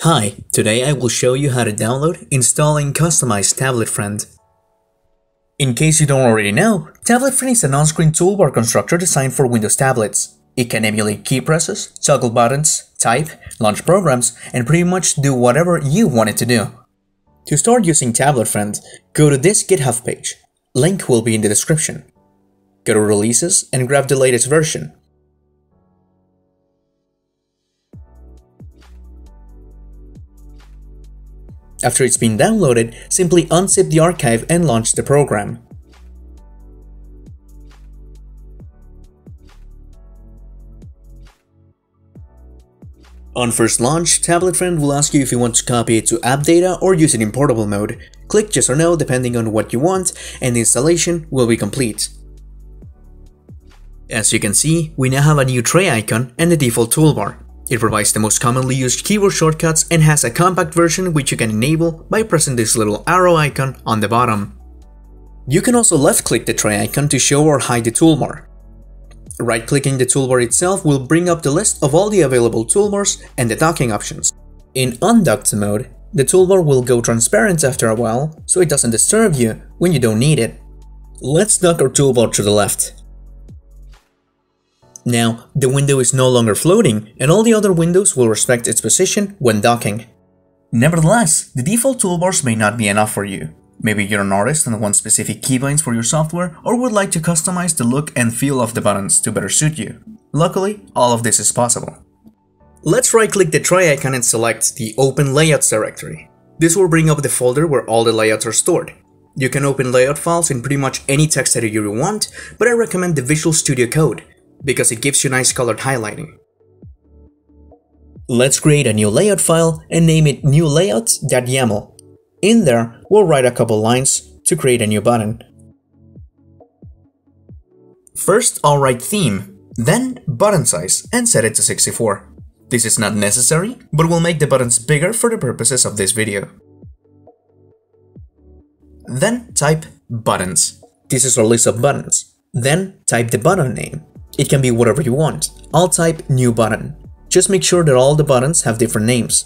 Hi, today I will show you how to download, install and customize TabletFriend. In case you don't already know, TabletFriend is an on-screen toolbar constructor designed for Windows tablets. It can emulate key presses, toggle buttons, type, launch programs, and pretty much do whatever you want it to do. To start using TabletFriend, go to this GitHub page. Link will be in the description. Go to Releases and grab the latest version. After it's been downloaded, simply unzip the archive and launch the program. On first launch, TabletFriend will ask you if you want to copy it to app data or use it in portable mode. Click yes or no depending on what you want, and the installation will be complete. As you can see, we now have a new tray icon and the default toolbar. It provides the most commonly used keyboard shortcuts and has a compact version which you can enable by pressing this little arrow icon on the bottom. You can also left-click the tray icon to show or hide the toolbar. Right-clicking the toolbar itself will bring up the list of all the available toolbars and the docking options. In undocked mode, the toolbar will go transparent after a while, so it doesn't disturb you when you don't need it. Let's dock our toolbar to the left. Now, the window is no longer floating, and all the other windows will respect its position when docking. Nevertheless, the default toolbars may not be enough for you. Maybe you're an artist and want specific keybinds for your software, or would like to customize the look and feel of the buttons to better suit you. Luckily, all of this is possible. Let's right-click the tray icon and select the Open Layouts directory. This will bring up the folder where all the layouts are stored. You can open layout files in pretty much any text editor you want, but I recommend the Visual Studio Code, because it gives you nice colored highlighting. Let's create a new layout file and name it new layout.yaml. In there, we'll write a couple lines to create a new button. First, I'll write theme, then button size and set it to 64. This is not necessary, but we'll make the buttons bigger for the purposes of this video. Then type buttons. This is our list of buttons. Then type the button name. It can be whatever you want. I'll type new button. Just make sure that all the buttons have different names.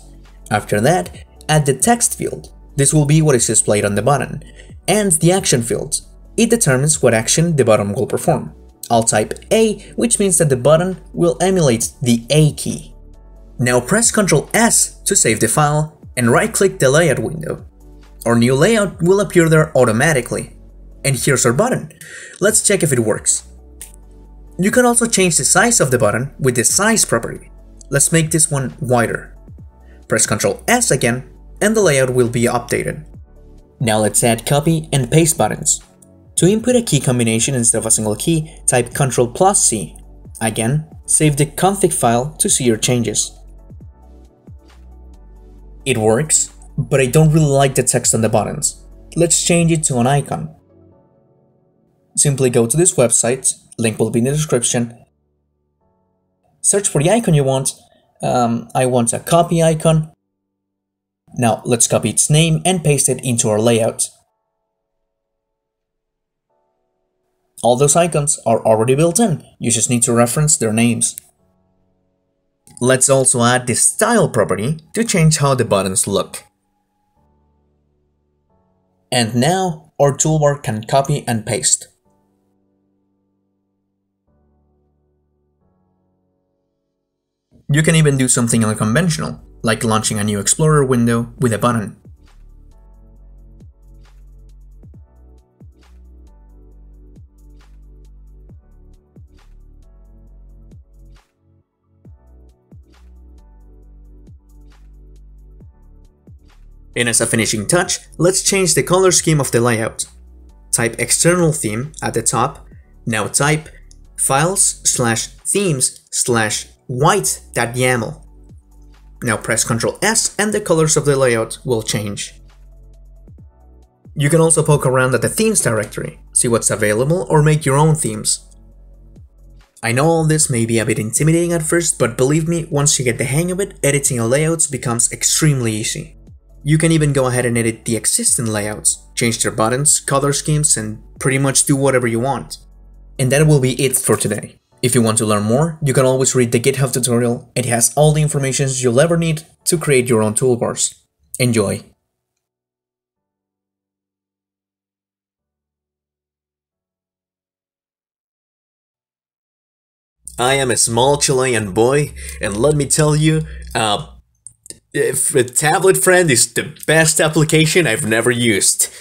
After that, add the text field. This will be what is displayed on the button. And the action field. It determines what action the button will perform. I'll type A, which means that the button will emulate the A key. Now press Ctrl S to save the file and right-click the layout window. Our new layout will appear there automatically. And here's our button. Let's check if it works. You can also change the size of the button with the size property. Let's make this one wider. Press Ctrl S again and the layout will be updated. Now let's add copy and paste buttons. To input a key combination instead of a single key, type Ctrl plus C. Again, save the config file to see your changes. It works, but I don't really like the text on the buttons. Let's change it to an icon. Simply go to this website. Link will be in the description. Search for the icon you want. I want a copy icon. Now let's copy its name and paste it into our layout. All those icons are already built in. You just need to reference their names. Let's also add the style property to change how the buttons look. And now our toolbar can copy and paste. You can even do something unconventional, like launching a new Explorer window with a button. And as a finishing touch, let's change the color scheme of the layout. Type external theme at the top, now type files/themes/white.yaml. Now press Ctrl S and the colors of the layout will change. You can also poke around at the themes directory, see what's available or make your own themes. I know all this may be a bit intimidating at first, but believe me, once you get the hang of it, editing layouts becomes extremely easy. You can even go ahead and edit the existing layouts, change their buttons, color schemes, and pretty much do whatever you want. And that will be it for today. If you want to learn more, you can always read the GitHub tutorial. It has all the information you'll ever need to create your own toolbars. Enjoy! I am a small Chilean boy, and let me tell you, TabletFriend is the best application I've never used.